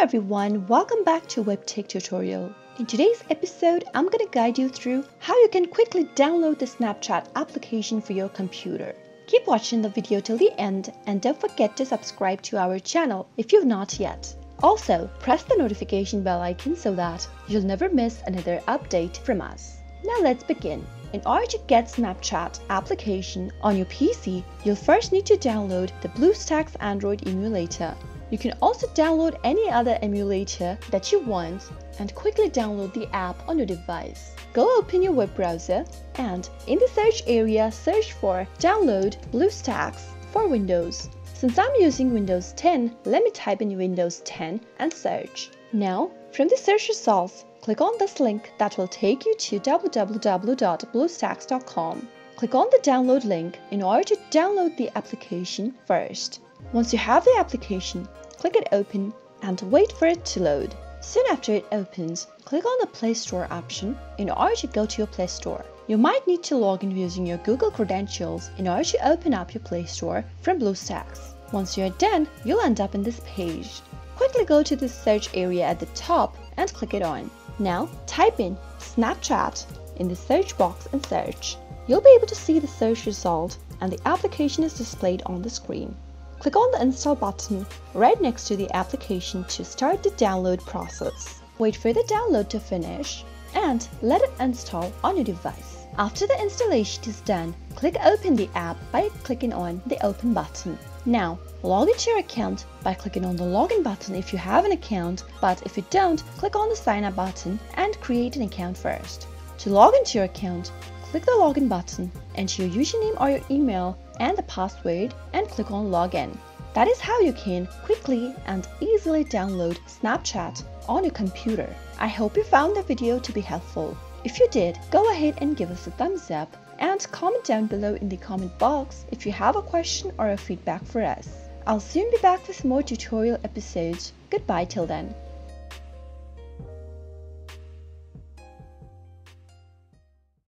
Hello everyone, welcome back to Webtech Tutorial. In today's episode, I'm going to guide you through how you can quickly download the Snapchat application for your computer. Keep watching the video till the end and don't forget to subscribe to our channel if you've not yet. Also, press the notification bell icon so that you'll never miss another update from us. Now let's begin. In order to get Snapchat application on your PC, you'll first need to download the BlueStacks Android emulator. You can also download any other emulator that you want and quickly download the app on your device. Go open your web browser and in the search area search for download BlueStacks for Windows. Since I'm using Windows 10, let me type in Windows 10 and search. Now, from the search results, click on this link that will take you to www.bluestacks.com. Click on the download link in order to download the application first. Once you have the application, click it open and wait for it to load. Soon after it opens, click on the Play Store option in order to go to your Play Store. You might need to log in using your Google credentials in order to open up your Play Store from BlueStacks. Once you are done, you'll end up in this page. Quickly go to the search area at the top and click it on. Now type in Snapchat in the search box and search. You'll be able to see the search result and the application is displayed on the screen. Click on the install button right next to the application to start the download process. Wait for the download to finish and let it install on your device. After the installation is done, click open the app by clicking on the open button. Now, log into your account by clicking on the login button if you have an account, but if you don't, click on the sign up button and create an account first. To log into your account, click the login button, enter your username or your email and the password and click on login. That is how you can quickly and easily download Snapchat on your computer. I hope you found the video to be helpful. If you did, go ahead and give us a thumbs up and comment down below in the comment box if you have a question or a feedback for us. I'll soon be back with more tutorial episodes. Goodbye till then.